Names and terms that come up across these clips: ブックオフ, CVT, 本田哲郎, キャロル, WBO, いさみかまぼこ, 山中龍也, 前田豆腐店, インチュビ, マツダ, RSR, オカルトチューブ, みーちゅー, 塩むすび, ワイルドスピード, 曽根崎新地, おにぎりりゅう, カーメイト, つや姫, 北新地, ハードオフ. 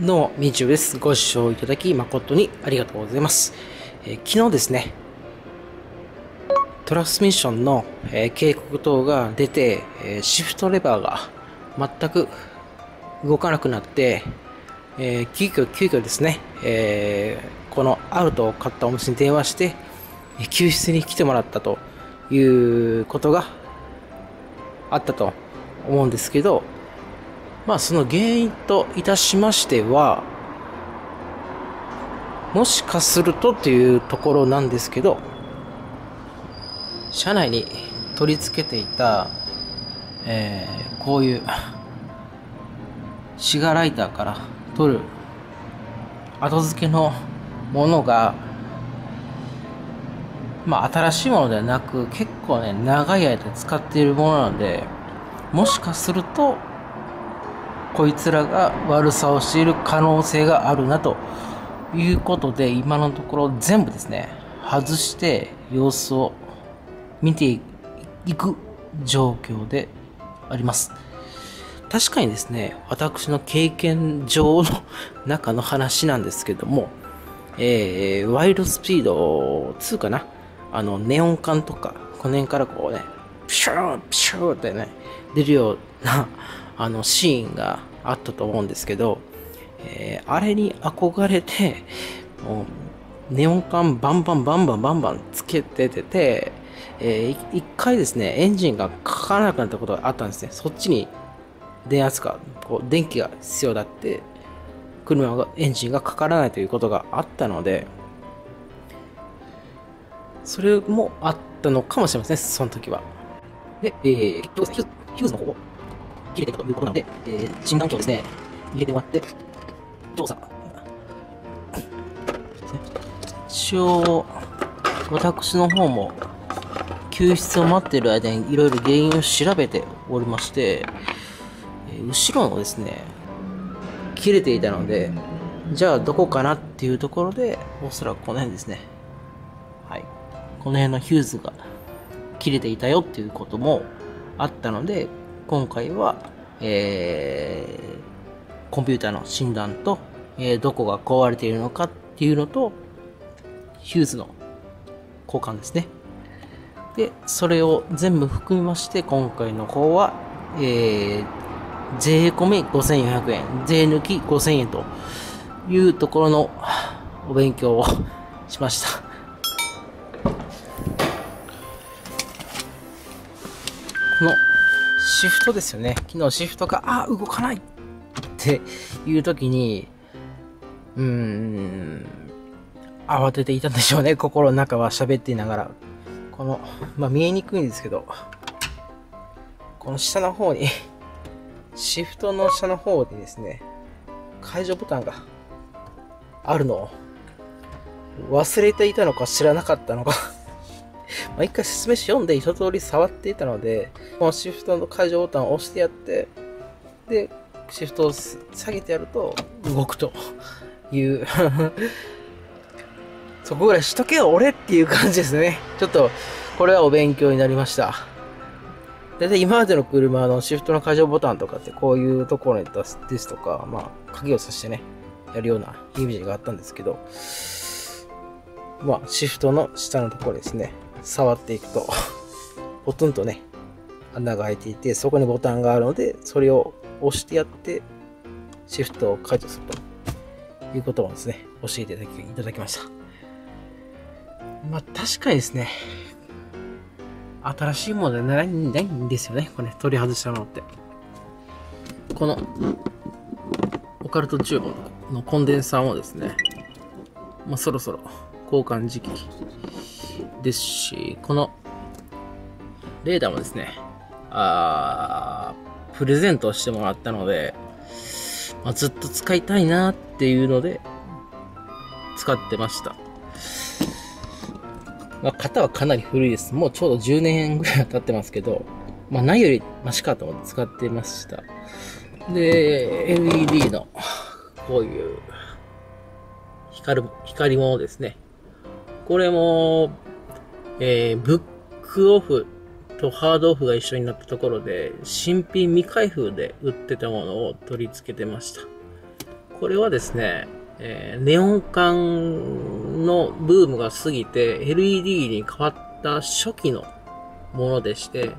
どうも、みーちゅーです。ご視聴いただき誠にありがとうございます。昨日ですね、トランスミッションの、警告等が出て、シフトレバーが全く動かなくなって、急遽ですね、このアウトを買ったお店に電話して、救出に来てもらったということがあったと思うんですけど、まあその原因といたしましては、もしかするとというところなんですけど、車内に取り付けていた、こういうシガーライターから取る後付けのものが、まあ新しいものではなく、結構ね、長い間使っているものなので、もしかするとこいつらが悪さをしている可能性があるなということで、今のところ全部ですね、外して様子を見ていく状況であります。確かにですね、私の経験上の中の話なんですけども、ワイルドスピード2かな、ネオン管とかこの辺からこうね、ピシューピシューってね出るようなシーンがあったと思うんですけど、あれに憧れてネオン管バンバンつけてて、一回ですね、エンジンがかからなくなったことがあったんですね。そっちに電圧がこう電気が必要だって、車がエンジンがかからないということがあったので、それもあったのかもしれません、その時は。で、ヒューズの方を切れていたということなので、診断機をですね、入れてもらって、動作。一応、私の方も、救出を待っている間にいろいろ原因を調べておりまして、後ろのですね、切れていたので、じゃあどこかなっていうところで、おそらくこの辺ですね。はい。この辺のヒューズが切れていたよっていうこともあったので、今回は、コンピューターの診断と、どこが壊れているのかっていうのと、ヒューズの交換ですね。で、それを全部含みまして、今回の方は、税込み5400円、税抜き5000円というところのお勉強をしました。このシフトですよね。昨日シフトが、動かないっていう時に、慌てていたんでしょうね。心の中は喋っていながら。この、まあ見えにくいんですけど、この下の方に、シフトの下の方でですね、解除ボタンがあるのを忘れていたのか知らなかったのか。一回説明書読んで一通り触っていたので、このシフトの解除ボタンを押してやって、で、シフトを下げてやると動くという。そこぐらいしとけよ俺っていう感じですね。ちょっとこれはお勉強になりました。だいたい今までの車のシフトの解除ボタンとかって、こういうところに出すですとか、まあ鍵をさしてね、やるようなイメージがあったんですけど、まあシフトの下のところですね、触っていくとポツンとね、穴が開いていて、そこにボタンがあるので、それを押してやってシフトを解除するということをですね、教えていただきました。まあ確かにですね、新しいものでないんですよね。これ、ね、取り外したものって。この、オカルトチューブのコンデンサーもですね、まあ、そろそろ交換時期ですし、このレーダーもですね、プレゼントしてもらったので、まあ、ずっと使いたいなっていうので、使ってました。まあ型はかなり古いです。もうちょうど10年ぐらい経ってますけど、まあないよりマシかと思って使ってました。で、LED のこういう光物ですね。これも、ブックオフとハードオフが一緒になったところで、新品未開封で売ってたものを取り付けてました。これはですね、ネオン管のブームが過ぎて LED に変わった初期のものでして、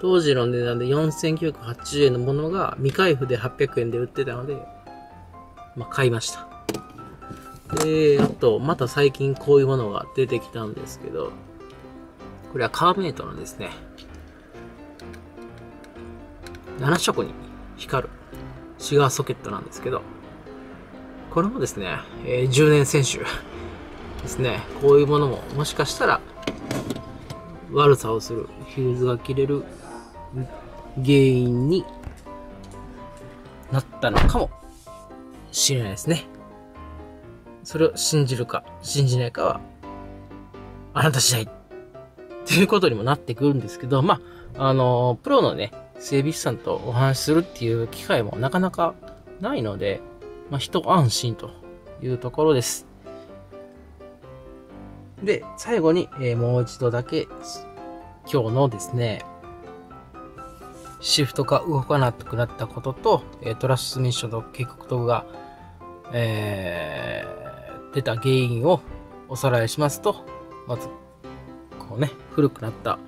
当時の値段で4980円のものが未開封で800円で売ってたので、まあ、買いました。で、あと、また最近こういうものが出てきたんですけど、これはカーメイトのですね、7色に光るシガーソケットなんですけど、これもですね、10年選手ですね、こういうものももしかしたら悪さをする、ヒューズが切れる原因になったのかもしれないですね。それを信じるか信じないかはあなた次第っていうことにもなってくるんですけど、まあプロのね整備士さんとお話しするっていう機会もなかなかないので、まあ、一安心というところです。で、最後に、もう一度だけ今日のですね、シフトが動かなくなったことと、トランスミッションと結局トグが、出た原因をおさらいしますと、まず、こうね、古くなった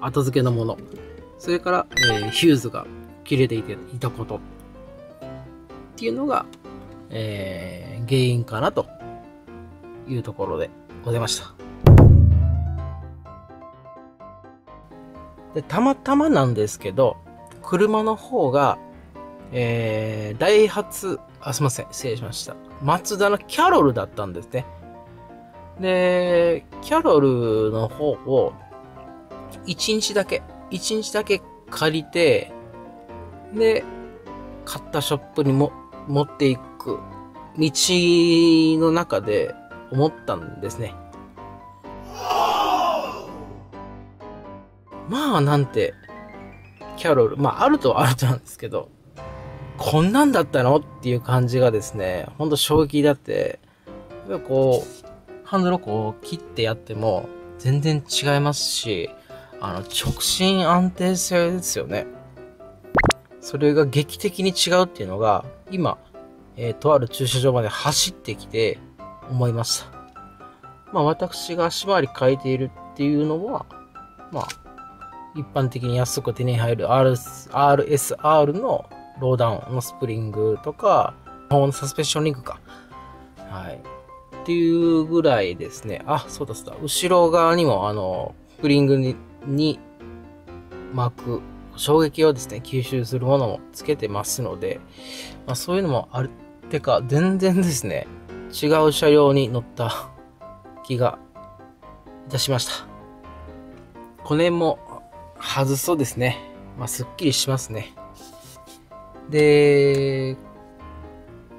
後付けのもの、それから、ヒューズが切れていたことっていうのが、原因かなというところでございました。で、たまたまなんですけど、車の方が、失礼しました。マツダのキャロルだったんですね。で、キャロルの方を1日だけ借りて、で、買ったショップにも持っていく道の中で思ったんですね。まあなんて、キャロル、まああるとはあるとなんですけど、こんなんだったのっていう感じがですね、ほんと衝撃だって、こう、ハンドルをこう切ってやっても全然違いますし、直進安定性ですよね。それが劇的に違うっていうのが、今、とある駐車場まで走ってきて思いました。まあ私が足回り変えているっていうのは、まあ、一般的に安く手に入る RSR のローダウンのスプリングとか、日本のサスペンションリンクか。はい。っていうぐらいですね。あ、そうだそうだ。後ろ側にもスプリングに巻く衝撃をですね、吸収するものもつけてますので、まあ、そういうのもあるってか、全然ですね、違う車両に乗った気がいたしました。この辺も外すとですね、まあ、すっきりしますね。で、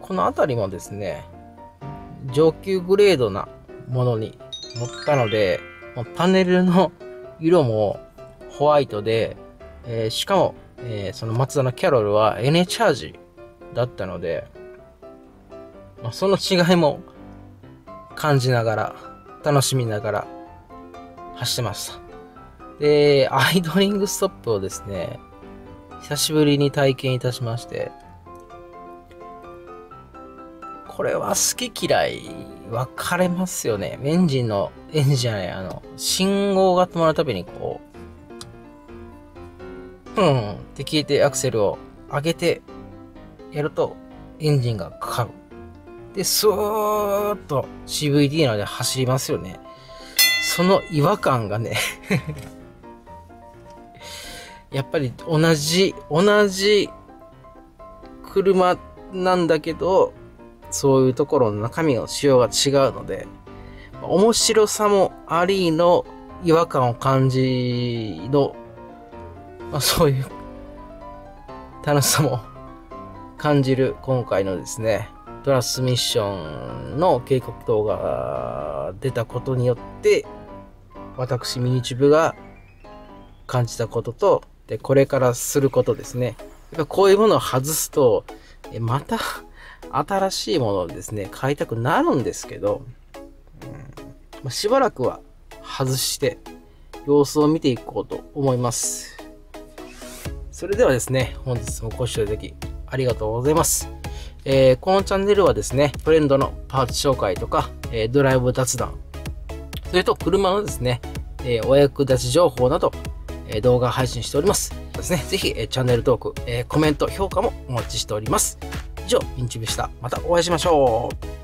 この辺りもですね、上級グレードなものに乗ったので、パネルの色もホワイトで、しかも、そのマツダのキャロルは NA チャージだったので、まあ、その違いも感じながら、楽しみながら走ってました。で、アイドリングストップをですね、久しぶりに体験いたしまして、これは好き嫌い分かれますよね。信号が止まるたびにこう、って消えてアクセルを上げてやるとエンジンがかかる。で、スーッと CVT なので走りますよね。その違和感がね、やっぱり同じ車なんだけど、そういうところの中身の仕様が違うので、面白さもありの違和感を感じの、まあ、そういう楽しさも感じる今回のですね、トランスミッションの警告灯が出たことによって、私ミニチューブが感じたことと、で、これからすることですね。こういうものを外すと、また、新しいものをですね、買いたくなるんですけど、しばらくは外して様子を見ていこうと思います。それではですね、本日もご視聴いただきありがとうございます。このチャンネルはですね、トレンドのパーツ紹介とか、ドライブ雑談、それと車のですね、お役立ち情報など、動画配信しております。ですね、ぜひ、チャンネル登録、コメント、評価もお待ちしております。以上、インチュビでした。またお会いしましょう。